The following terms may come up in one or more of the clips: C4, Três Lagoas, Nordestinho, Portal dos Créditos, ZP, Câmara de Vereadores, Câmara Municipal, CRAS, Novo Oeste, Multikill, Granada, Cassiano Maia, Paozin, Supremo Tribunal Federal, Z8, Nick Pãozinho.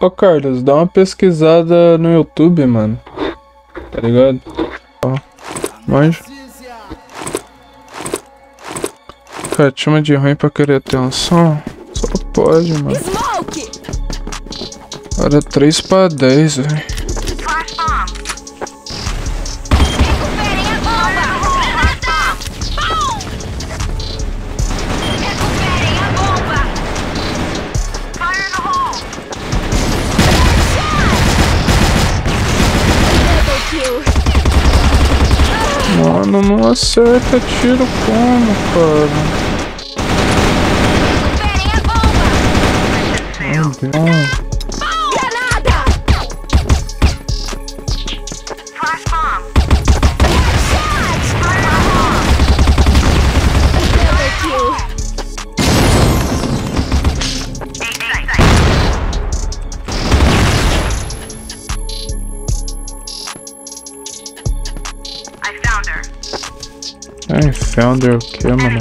Ô Carlos, dá uma pesquisada no YouTube, mano. Tá ligado? Ó, manja. Cara, chama de ruim pra querer atenção. Só pode, mano. Era 3 pra 10, velho. Mano, não acerta tiro como, cara? Granada! Flash bomb! I found her. I found her, okay, mano.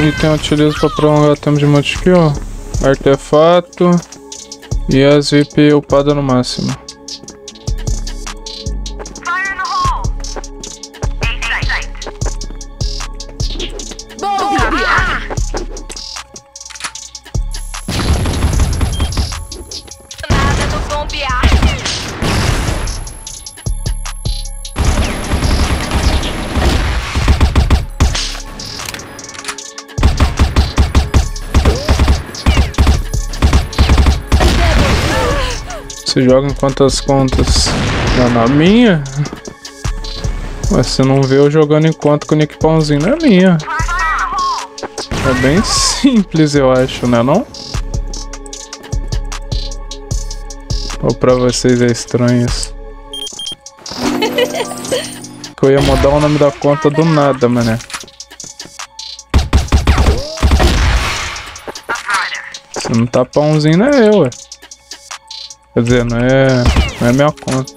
Item utilizo para prolongar o tempo de Multikill, artefato e as ZP upada no máximo. Você joga em quantas contas? Já na minha? Mas você não vê eu jogando em conta com o Nick Pãozinho na minha. É bem simples, eu acho, né não? Ou pra vocês é estranho isso? Que eu ia mudar o nome da conta do nada, mané. Se não tá Pãozinho, não é eu, ué. Quer dizer, não é minha conta.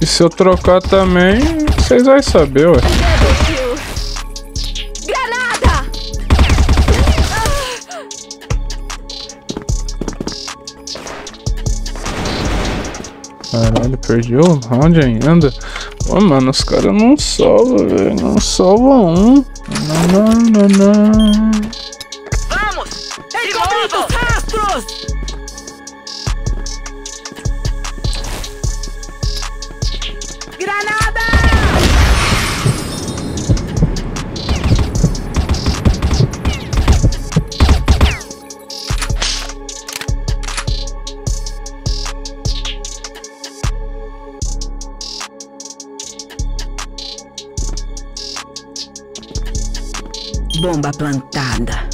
E se eu trocar também, vocês vão saber, ué. Granada! Caralho, perdi o round ainda. Pô, mano, os caras não salvam, velho. Não salvam um. Não. Granada! Bomba plantada.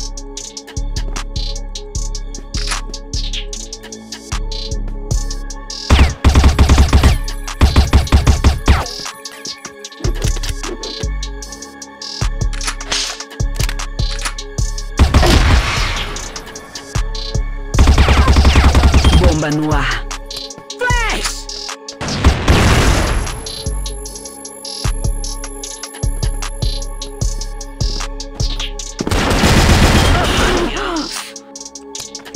No ar. Flash!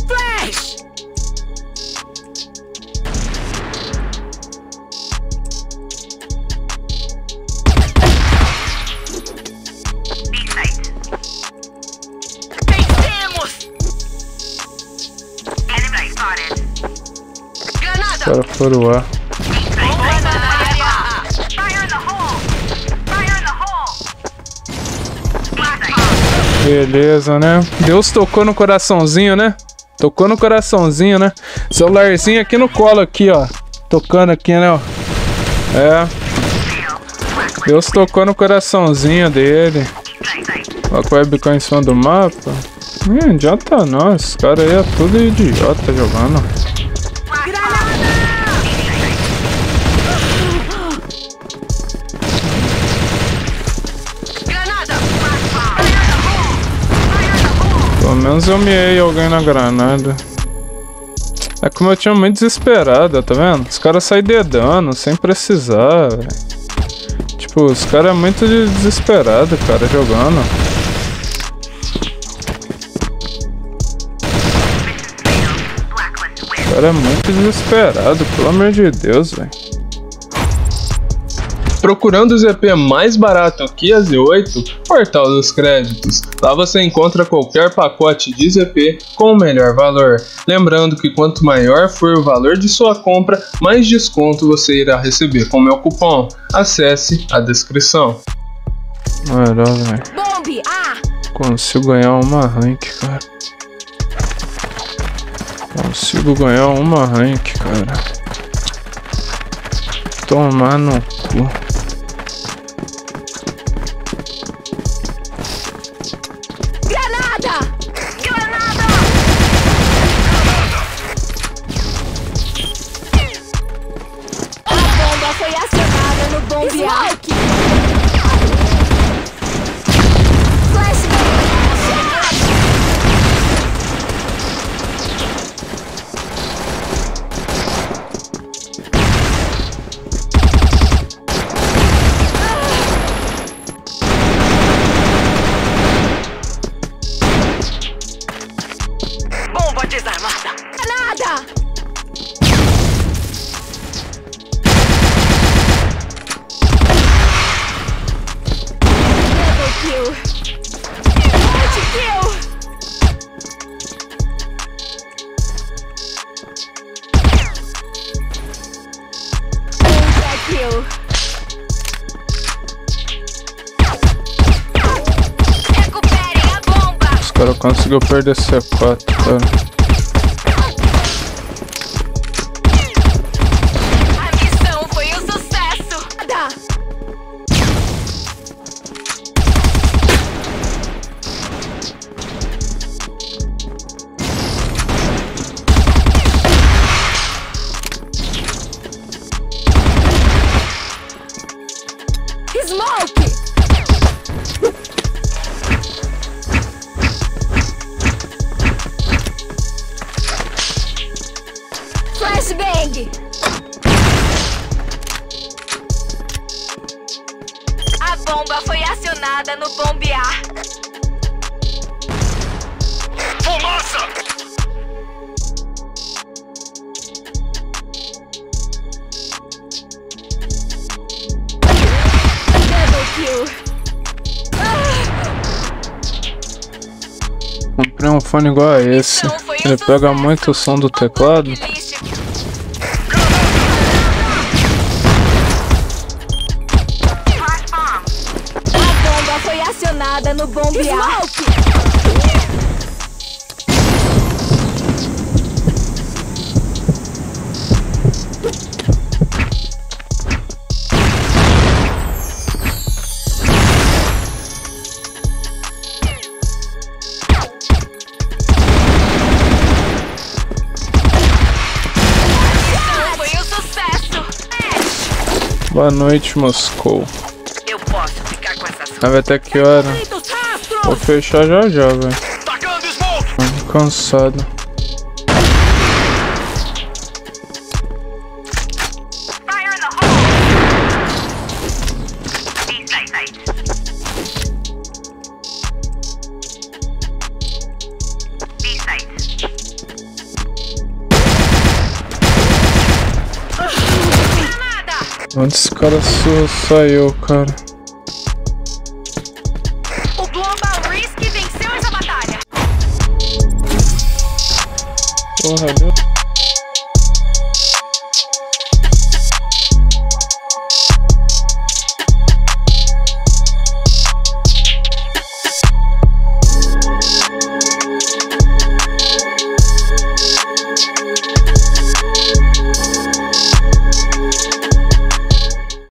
Flash! Vencemos! Enemy spotted. Os caras foram lá. Beleza, né? Deus tocou no coraçãozinho, né? Tocou no coraçãozinho, né? Celularzinho aqui no colo aqui, ó. Tocando aqui, né? Ó. É. Deus tocou no coraçãozinho dele. Coloca o webcam em cima do mapa. Não adianta não. Esse cara aí é tudo idiota jogando. Pelo menos eu miei alguém na granada. É como eu tinha muito desesperado, tá vendo? Os caras saem dedando sem precisar, velho. Tipo, os caras é muito desesperado, cara, jogando. O cara é muito desesperado, pelo amor de Deus, velho. Procurando o ZP mais barato que a Z8, Portal dos Créditos. Lá você encontra qualquer pacote de ZP com o melhor valor. Lembrando que quanto maior for o valor de sua compra, mais desconto você irá receber com meu cupom. Acesse a descrição. Maravilha. Consigo ganhar uma rank, cara. Consigo ganhar uma rank, cara. Tomar no cu. Granada! Granada! A bomba foi acionada no bombear. Cara, conseguiu perder C4, cara. A missão foi um sucesso. Smoke! Flashbang! A bomba foi acionada no bombear. Fumaça! Double kill. Comprei um fone igual a esse. Ele pega muito o som do teclado. Nada no bombear. Foi um sucesso. Boa noite, Moscou. Vai até que hora? Vou fechar já já, velho. Tô cansado. Onde esse cara saiu, cara? Porra, meu...